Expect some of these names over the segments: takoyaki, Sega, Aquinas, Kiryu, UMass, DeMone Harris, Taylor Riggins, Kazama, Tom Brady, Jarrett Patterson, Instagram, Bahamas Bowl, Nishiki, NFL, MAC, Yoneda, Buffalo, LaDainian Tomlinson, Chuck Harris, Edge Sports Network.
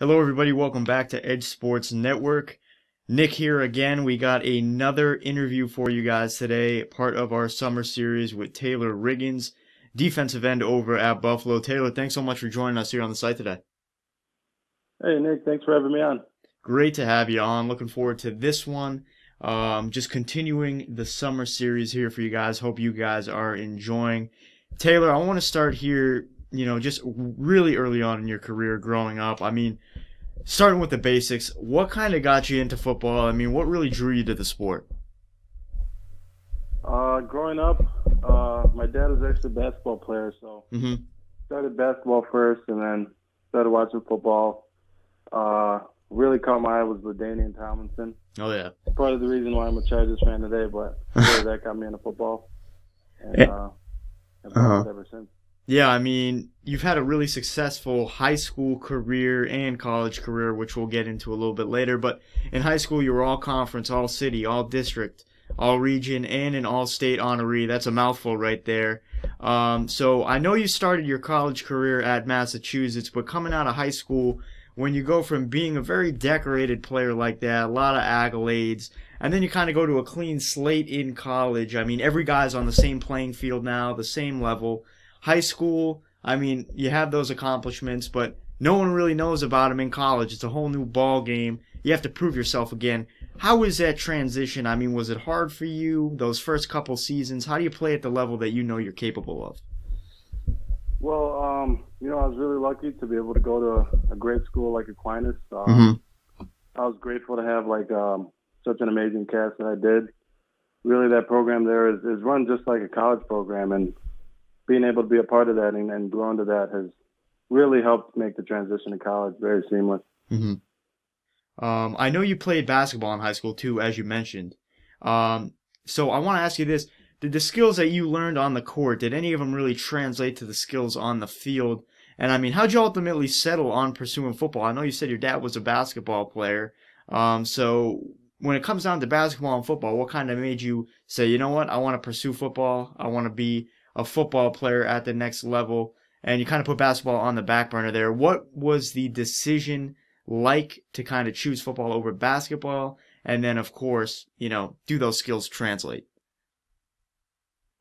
Hello everybody, welcome back to Edge Sports Network. Nick here again. We got another interview for you guys today, part of our summer series with Taylor Riggins, defensive end over at Buffalo. Taylor, thanks so much for joining us here on the site today. Hey Nick, thanks for having me on. Great to have you on. Looking forward to this one. Just continuing the summer series here for you guys. Hope you guys are enjoying. Taylor, I want to start here, you know, just really early on in your career growing up. I mean, starting with the basics, what kind of got you into football? I mean, what really drew you to the sport? Growing up, my dad was actually a basketball player, so started basketball first and then started watching football. Really caught my eye was LaDainian Tomlinson. Oh, yeah. That's part of the reason why I'm a Chargers fan today, but that got me into football. And I've been ever since. Yeah, I mean, you've had a really successful high school career and college career, which we'll get into a little bit later. But in high school, you were all conference, all city, all district, all region, and an all state honoree. That's a mouthful right there. So I know you started your college career at Massachusetts, but coming out of high school, when you go from being a very decorated player like that, a lot of accolades, and then you kind of go to a clean slate in college. I mean, every guy's on the same playing field now, the same level. High school, I mean, you have those accomplishments, but no one really knows about them in college. It's a whole new ball game. You have to prove yourself again. How was that transition? I mean, was it hard for you, those first couple seasons? How do you play at the level that you know you're capable of? Well, you know, I was really lucky to be able to go to a great school like Aquinas. I was grateful to have, like, such an amazing cast that I did. Really, that program there is run just like a college program, and being able to be a part of that and grow into that has really helped make the transition to college very seamless. I know you played basketball in high school too, as you mentioned. So I want to ask you this. Did the skills that you learned on the court, did any of them really translate to the skills on the field? And I mean, how'd you ultimately settle on pursuing football? I know you said your dad was a basketball player. So when it comes down to basketball and football, what kind of made you say, you know what, I want to pursue football. I want to be a football player at the next level, and you kind of put basketball on the back burner there. What was the decision like to kind of choose football over basketball? And then, of course, you know, do those skills translate?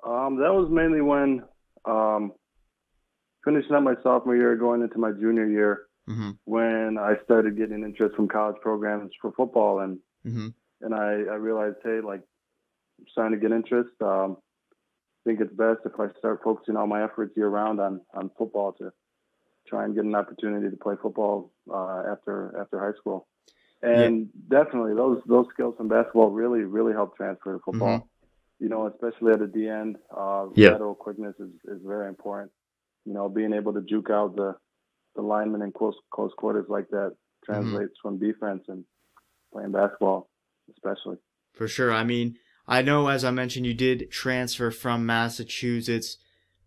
That was mainly when finishing up my sophomore year, going into my junior year, when I started getting interest from college programs for football. And I realized, hey, like, I'm starting to get interest. I think it's best if I start focusing all my efforts year-round on football to try and get an opportunity to play football after high school. And definitely those skills from basketball really help transfer to football. You know, especially at the D end, lateral quickness is very important. You know, being able to juke out the linemen in close quarters like that translates from defense and playing basketball especially. For sure. I mean, I know, as I mentioned, you did transfer from Massachusetts.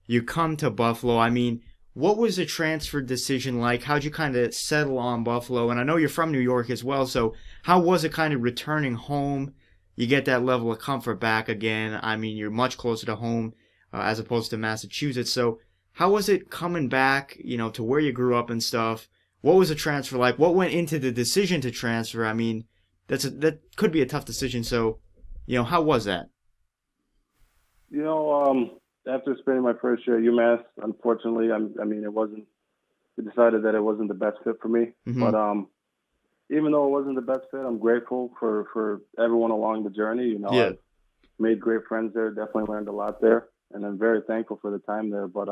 You come to Buffalo. I mean, what was the transfer decision like? How'd you kind of settle on Buffalo? And I know you're from New York as well, so how was it kind of returning home? You get that level of comfort back again. I mean, you're much closer to home as opposed to Massachusetts. So how was it coming back, you know, to where you grew up and stuff? What was the transfer like? What went into the decision to transfer? I mean, that could be a tough decision, so... You know, how was that? You know, after spending my first year at UMass, unfortunately, we decided that it wasn't the best fit for me. But even though it wasn't the best fit, I'm grateful for everyone along the journey. You know, I've made great friends there, definitely learned a lot there, and I'm very thankful for the time there. But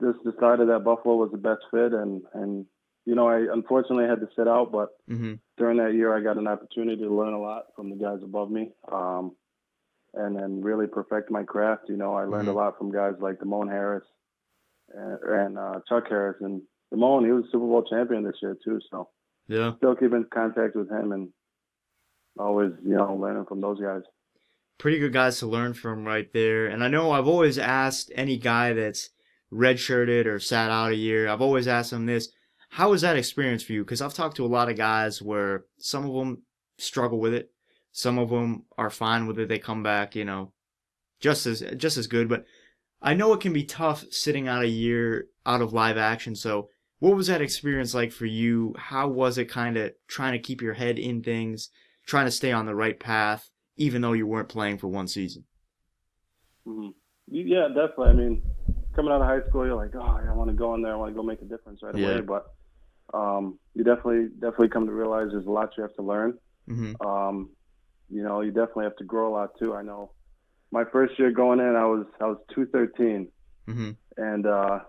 just decided that Buffalo was the best fit, and you know, I unfortunately had to sit out, but during that year, I got an opportunity to learn a lot from the guys above me, and then really perfect my craft. You know, I learned a lot from guys like DeMone Harris and Chuck Harris. And DeMone, he was Super Bowl champion this year, too. So, yeah, still keep in contact with him and always, you know, learning from those guys. Pretty good guys to learn from right there. And I know I've always asked any guy that's redshirted or sat out a year, I've always asked them this. How was that experience for you? Because I've talked to a lot of guys where some of them struggle with it. Some of them are fine with it. They come back, you know, just as good. But I know it can be tough sitting out a year out of live action. So What was that experience like for you? How was it kind of trying to keep your head in things, trying to stay on the right path, even though you weren't playing for one season? Mm-hmm. Yeah, definitely. I mean, coming out of high school, you're like, oh, I want to go in there. I want to go make a difference right away. But you definitely come to realize there's a lot you have to learn. Mm-hmm. You know, you definitely have to grow a lot too. I know my first year going in, I was 213, mm-hmm. and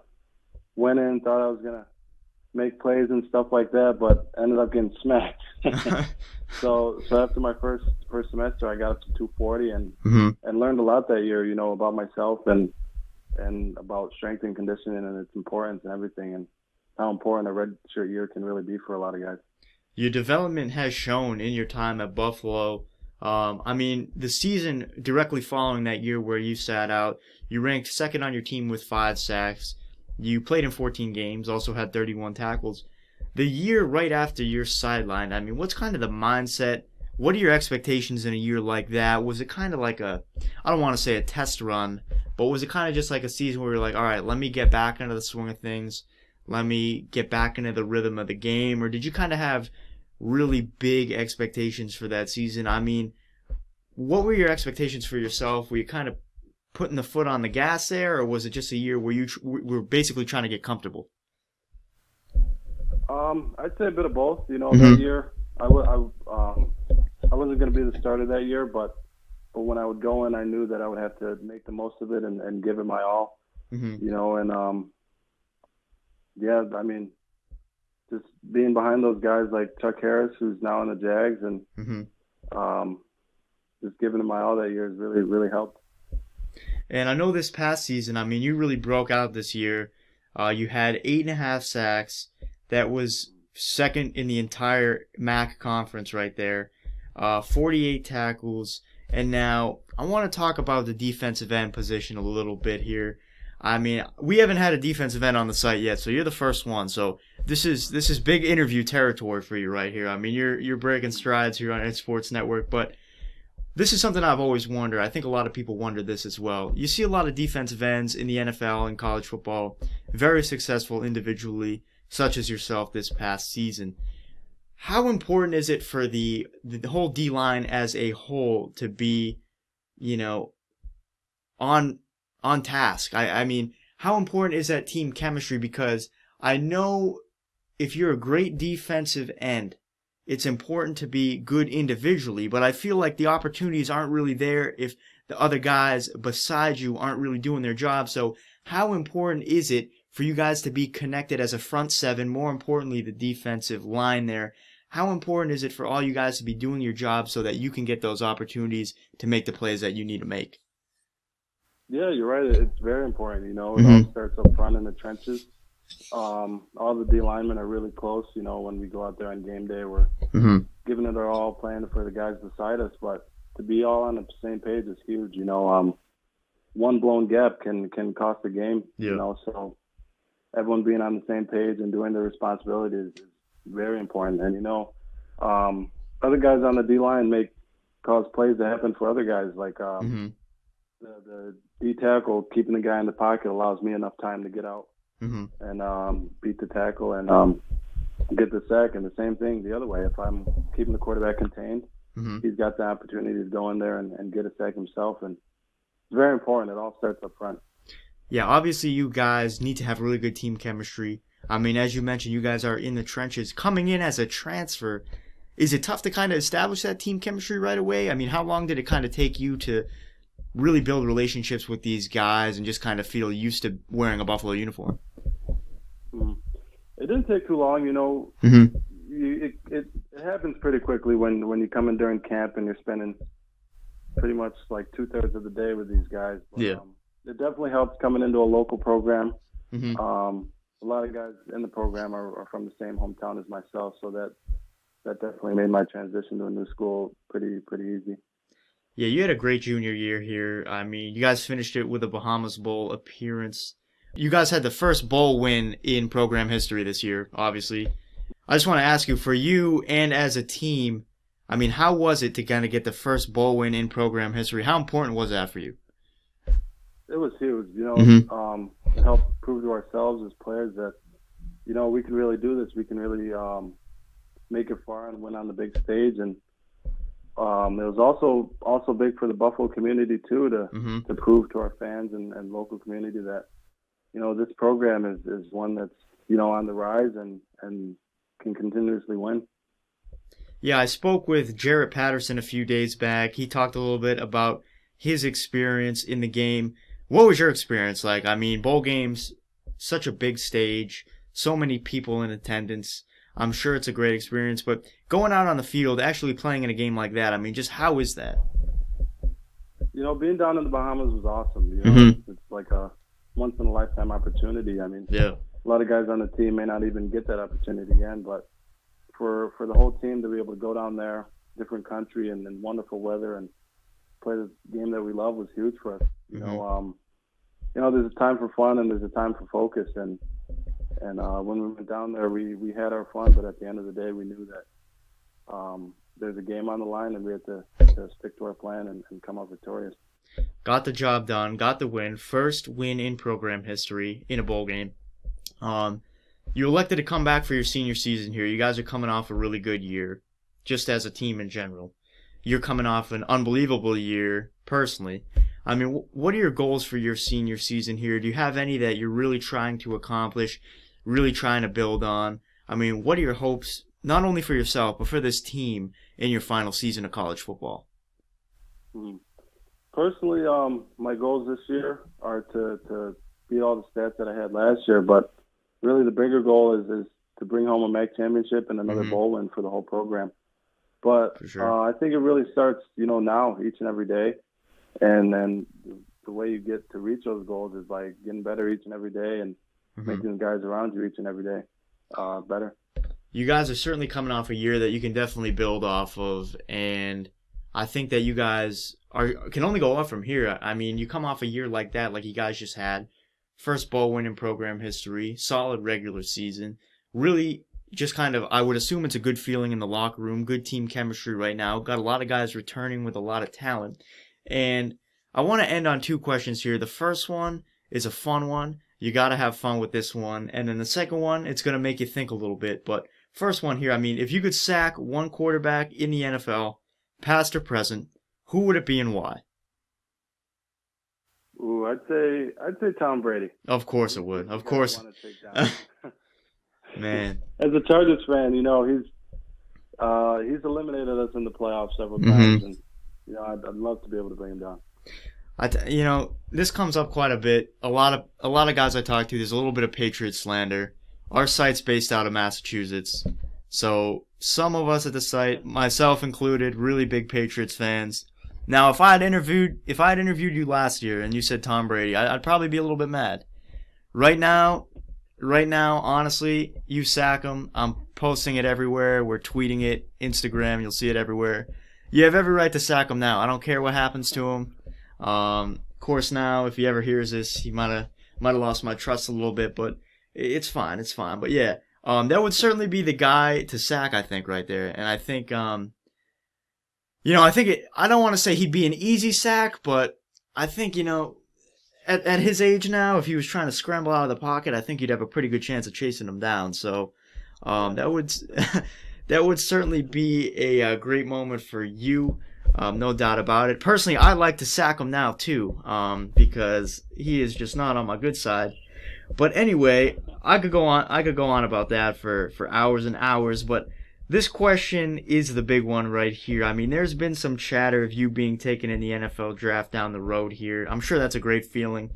went in, thought I was gonna make plays and stuff like that, but ended up getting smacked. so after my first semester, I got up to 240 and mm-hmm. and learned a lot that year, you know, about myself and about strength and conditioning and its importance and everything, and how important a redshirt year can really be for a lot of guys. Your development has shown in your time at Buffalo. I mean, the season directly following that year where you sat out, you ranked second on your team with 5 sacks. You played in 14 games, also had 31 tackles. The year right after you're sidelined, I mean, what's kind of the mindset? What are your expectations in a year like that? Was it kind of like a, I don't want to say a test run, but was it kind of just like a season where you're like, all right, let me get back into the swing of things. Let me get back into the rhythm of the game. Or did you kind of have really big expectations for that season? I mean, what were your expectations for yourself? Were you kind of putting the foot on the gas there, or was it just a year where you were basically trying to get comfortable? I'd say a bit of both. You know, mm-hmm. that year I wasn't going to be the starter that year, but when I would go in, I knew that I would have to make the most of it and give it my all. Mm-hmm. You know, and yeah, I mean, just being behind those guys like Chuck Harris, who's now in the Jags, and mm-hmm. Just giving it my all that year has really, really helped. And I know this past season, I mean, you really broke out this year. You had 8.5 sacks. That was second in the entire MAC conference right there. 48 tackles. And now I want to talk about the defensive end position a little bit here. I mean, we haven't had a defensive end on the site yet, so you're the first one. So this is big interview territory for you right here. I mean, you're breaking strides here on Edge Sports Network, but this is something I've always wondered. I think a lot of people wonder this as well. You see a lot of defensive ends in the NFL and college football, very successful individually, such as yourself this past season. How important is it for the whole D-line as a whole to be, you know, on task? I mean, how important is that team chemistry? Because I know if you're a great defensive end, it's important to be good individually, but I feel like the opportunities aren't really there if the other guys beside you aren't really doing their job. So how important is it for you guys to be connected as a front seven, more importantly, the defensive line there? How important is it for all you guys to be doing your job so that you can get those opportunities to make the plays that you need to make? Yeah, you're right. It's very important. You know, it mm-hmm. all starts up front in the trenches. All the D linemen are really close. You know, when we go out there on game day, we're mm-hmm. giving it our all, playing for the guys beside us. But to be all on the same page is huge. You know, one blown gap can cost the game. Yeah. You know, so everyone being on the same page and doing their responsibilities is very important. And you know, other guys on the D line cause plays that happen for other guys. Like mm-hmm. the D tackle keeping the guy in the pocket allows me enough time to get out. Mm-hmm. and beat the tackle and get the sack, and the same thing the other way. If I'm keeping the quarterback contained, mm-hmm. he's got the opportunity to go in there and get a sack himself, and it's very important. It all starts up front. Yeah, obviously you guys need to have really good team chemistry. I mean, as you mentioned, you guys are in the trenches. Coming in as a transfer, is it tough to kind of establish that team chemistry right away? I mean, how long did it kind of take you to really build relationships with these guys and just kind of feel used to wearing a Buffalo uniform? It didn't take too long, you know. Mm-hmm. It happens pretty quickly when you come in during camp and you're spending pretty much like 2/3 of the day with these guys. But, yeah, it definitely helps coming into a local program. Mm-hmm. A lot of guys in the program are from the same hometown as myself, so that definitely made my transition to a new school pretty easy. Yeah, you had a great junior year here. I mean, you guys finished it with a Bahamas Bowl appearance. You guys had the first bowl win in program history this year, obviously. I just want to ask you, for you and as a team, I mean, how was it to kind of get the first bowl win in program history? How important was that for you? It was huge. You know, mm-hmm. It helped prove to ourselves as players that you know, we can really do this. We can really make it far and win on the big stage. And it was also big for the Buffalo community too to prove to our fans and local community that, you know, this program is one that's, you know, on the rise and can continuously win. Yeah, I spoke with Jarrett Patterson a few days back. He talked a little bit about his experience in the game. What was your experience like? I mean, bowl games, such a big stage, so many people in attendance. I'm sure it's a great experience, but going out on the field, actually playing in a game like that, I mean, just how is that? You know, being down in the Bahamas was awesome. You know, it's like a once-in-a-lifetime opportunity. I mean, yeah, a lot of guys on the team may not even get that opportunity again, but for the whole team to be able to go down there, different country and wonderful weather and play this game that we love was huge for us. You know, you know, there's a time for fun and there's a time for focus, and when we went down there, we had our fun, but at the end of the day, we knew that there's a game on the line, and we had to stick to our plan and come out victorious. Got the job done, got the win, first win in program history in a bowl game. You elected to come back for your senior season here. You guys are coming off a really good year, just as a team in general. You're coming off an unbelievable year personally. I mean, what are your goals for your senior season here? Do you have any that you're really trying to accomplish, really trying to build on? I mean, what are your hopes, not only for yourself, but for this team in your final season of college football? Personally, my goals this year are to beat all the stats that I had last year, but really the bigger goal is to bring home a MAC championship and another bowl win for the whole program. But I think it really starts, you know, now, each and every day. And then the way you get to reach those goals is by getting better each and every day and making the guys around you each and every day better. You guys are certainly coming off a year that you can definitely build off of, and I think that you guys can only go up from here. I mean, you come off a year like that, like you guys just had, first bowl win in program history, solid regular season, really just kind of, I would assume it's a good feeling in the locker room, good team chemistry right now, got a lot of guys returning with a lot of talent. And I want to end on two questions here. The first one is a fun one. You got to have fun with this one. And then the second one, it's going to make you think a little bit. But first one here, I mean, if you could sack one quarterback in the NFL, past or present, who would it be and why? Ooh, I'd say Tom Brady. Of course it would. Of course. Man. As a Chargers fan, you know, he's eliminated us in the playoffs several times, and you know, I'd love to be able to bring him down. You know, this comes up quite a bit. A lot of guys I talk to, there's a little bit of Patriot slander. Our site's based out of Massachusetts, so some of us at the site, myself included, really big Patriots fans. Now, if I had interviewed you last year and you said Tom Brady, I'd probably be a little bit mad. Right now, honestly, you sack him. I'm posting it everywhere. We're tweeting it, Instagram. You'll see it everywhere. You have every right to sack him now. I don't care what happens to him. Of course, now if he ever hears this, he might have lost my trust a little bit, but it's fine. It's fine. But yeah, that would certainly be the guy to sack, I think, right there. And I think, you know, I don't want to say he'd be an easy sack, but I think, you know, at his age now, if he was trying to scramble out of the pocket, I think you'd have a pretty good chance of chasing him down. So that would certainly be a great moment for you, no doubt about it. Personally, I like to sack him now, too, because he is just not on my good side. But anyway, I could go on about that for hours and hours, but this question is the big one right here. I mean, there's been some chatter of you being taken in the NFL draft down the road here. I'm sure that's a great feeling.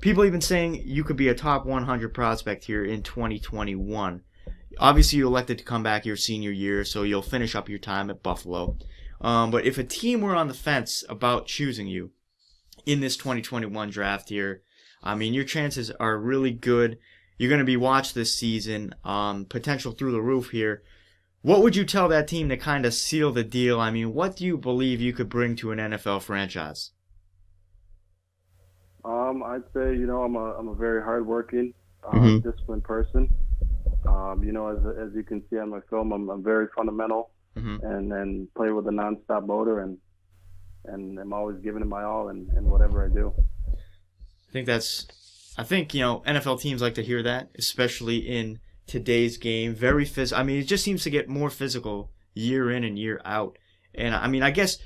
People even saying you could be a top 100 prospect here in 2021. Obviously, you elected to come back your senior year, so you'll finish up your time at Buffalo. But if a team were on the fence about choosing you in this 2021 draft here, I mean, your chances are really good. You're going to be watched this season, potential through the roof here. What would you tell that team to kind of seal the deal? I mean, what do you believe you could bring to an NFL franchise? I'd say, you know, I'm a very hardworking, disciplined person. You know, as you can see on my film, I'm very fundamental, and play with a nonstop motor, and I'm always giving it my all in whatever I do. I think that's I think, you know, NFL teams like to hear that, especially in today's game. Very physical. I mean, it just seems to get more physical year in and year out. And, I mean, I guess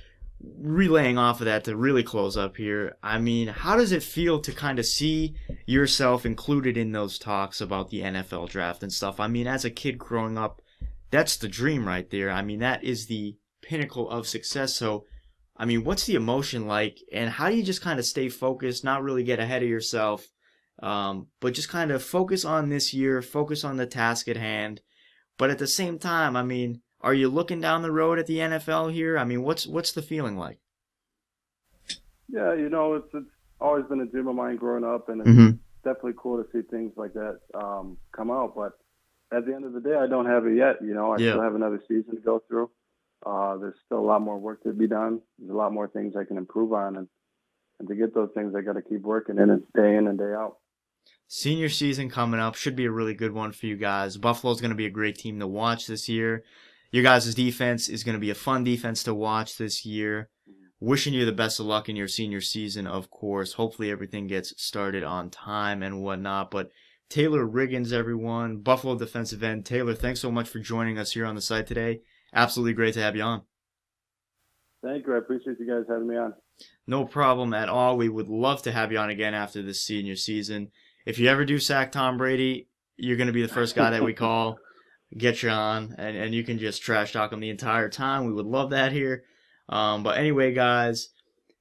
relaying off of that to really close up here, I mean, how does it feel to kind of see yourself included in those talks about the NFL draft and stuff? I mean, as a kid growing up, that's the dream right there. I mean, that is the pinnacle of success. So, I mean, what's the emotion like, and how do you just kind of stay focused, not really get ahead of yourself, but just kind of focus on this year, focus on the task at hand, but at the same time, I mean, are you looking down the road at the NFL here? I mean, what's the feeling like? Yeah, you know, it's always been a dream of mine growing up, and it's definitely cool to see things like that come out, but at the end of the day, I don't have it yet, you know. I still have another season to go through. There's still a lot more work to be done. There's a lot more things I can improve on, and to get those things, I got to keep working in it day in and day out. Senior season coming up should be a really good one for you guys. Buffalo's going to be a great team to watch this year. Your guys' defense is going to be a fun defense to watch this year. Wishing you the best of luck in your senior season, of course. Hopefully everything gets started on time and whatnot, but Taylor Riggins, everyone, Buffalo defensive end. Taylor, thanks so much for joining us here on the site today. Absolutely great to have you on. Thank you. I appreciate you guys having me on. No problem at all. We would love to have you on again after this senior season. If you ever do sack Tom Brady, you're going to be the first guy that we call, get you on, and you can just trash talk him the entire time. We would love that here. But anyway, guys,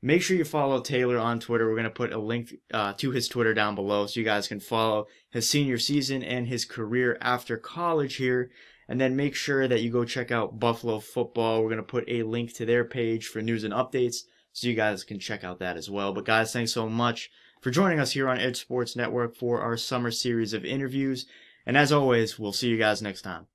make sure you follow Taylor on Twitter. We're going to put a link to his Twitter down below so you guys can follow his senior season and his career after college here. And then make sure that you go check out Buffalo Football. We're going to put a link to their page for news and updates so you guys can check out that as well. But, guys, thanks so much for joining us here on Edge Sports Network for our summer series of interviews. And, as always, we'll see you guys next time.